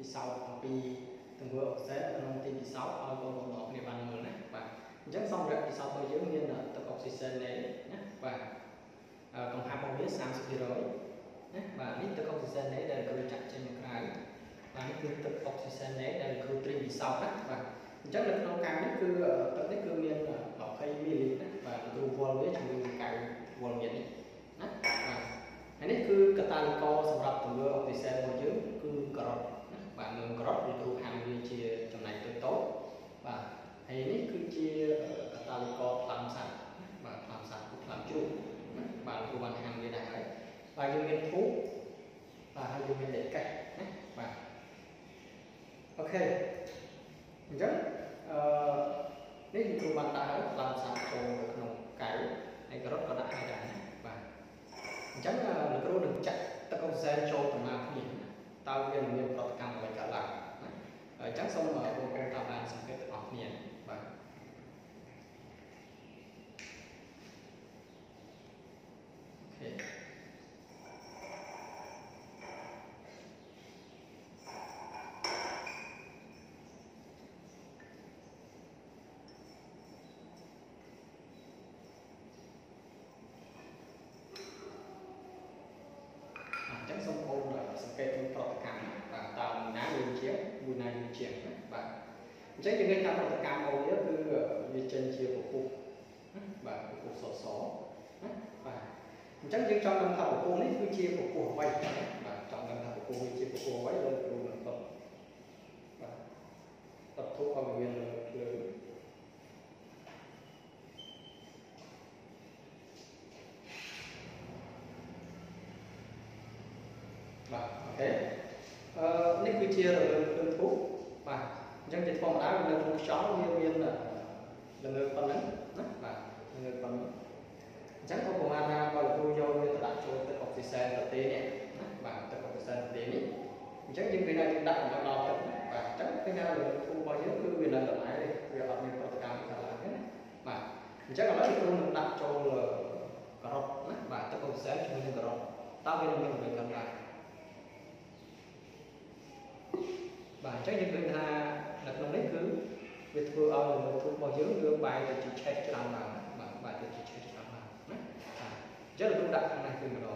Pi sáu pi từng bước sẽ nâng pi sáu ở con đường một địa bàn người này và chấm xong rồi pi sáu tôi giữ nguyên là tập oxygen này nhé và còn hai bông biết sang sự rồi nhé và biết tập oxygen này đây là chặt trên một cái và cái tập oxygen này đây là cứ pi sáu đấy và chắc là nó cao nhất cứ tập đấy cứ nguyên là 1 km và từ vol với thằng đường cao vol nhiệt đấy và đấy cứ catalco sản phẩm từng bước oxygen tôi giữ cứ cọt và người cọt thì thu hàng như chia trong này tôi tốt và hay đấy cứ chia catalco làm sạch cũng làm chung và thu bằng hàng như này đấy và dùng nguyên thuốc và hay dùng nguyên để cày và ok rất đấy thì thu bằng ta làm sạch trong nồng cày này cọt còn lại này và chắc là người cọt đừng chặt tất công xe cho tầm nào cũng được tao viên nghiệp có cam và cả lạc chắc xong ở một cái tạp đàn xong cái học miền và ok chắc những cái tập cam hầu nhất cứ như chân chia của cụ và cục sổ số và chắc những trong năm thập của cô ấy cứ chia của cụ vậy và trong năm thập của cô chia của cụ vậy rồi luôn tập và tập thuốc vào nguyên lớn và ok nên cứ chia rồi lên thuốc và dân thì phong đá là một chó nguyên là người con lớn và người con lớn chắc có cùng anh ra và tôi vô người ta đặt cho tôi học thì xe là tế này và tôi học thì xe là tế này chắc những cái này chúng đặt vào đo tập và chắc cái nào là không bao nhiêu cứ quyền là tập này đi việc học mình có cao cả là thế và chắc là đấy tôi đặt cho là cà rốt và tôi học sẽ cho nên cà rốt tao bên mình phải cần lại và chắc những người ta đặt lòng đấy cứ việc vừa ông người thuộc bao nhiêu người bài để chỉ che cho làm mà bài để chỉ che cho làm rất là đúng đặt hôm nay từ một đầu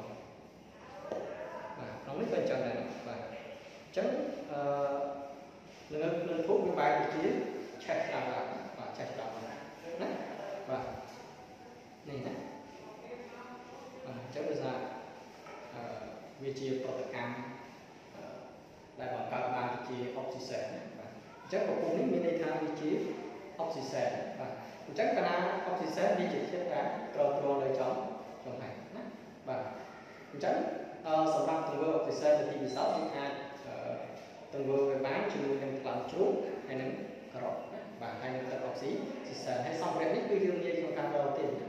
và lòng đấy bên trong này và chắc người thuộc người bài để chỉ che làm và che làm đấy và này này chắc bây giờ vị trí protein đại bằng cao ba vị trí oxygen chắc một cùng những miếng này thay vị trí oxygen và chắc cả na oxygen đi trực tiếp đá cloro lấy chóng trong này và chắc sản phẩm từng bước oxygen là đi 16 đến 2 từng bước về bán chừng nên làm chuột hay nắng cà rốt và hay nắng oxy oxygen hay xong đẹp nhất cái đường dây trong căn đầu tiên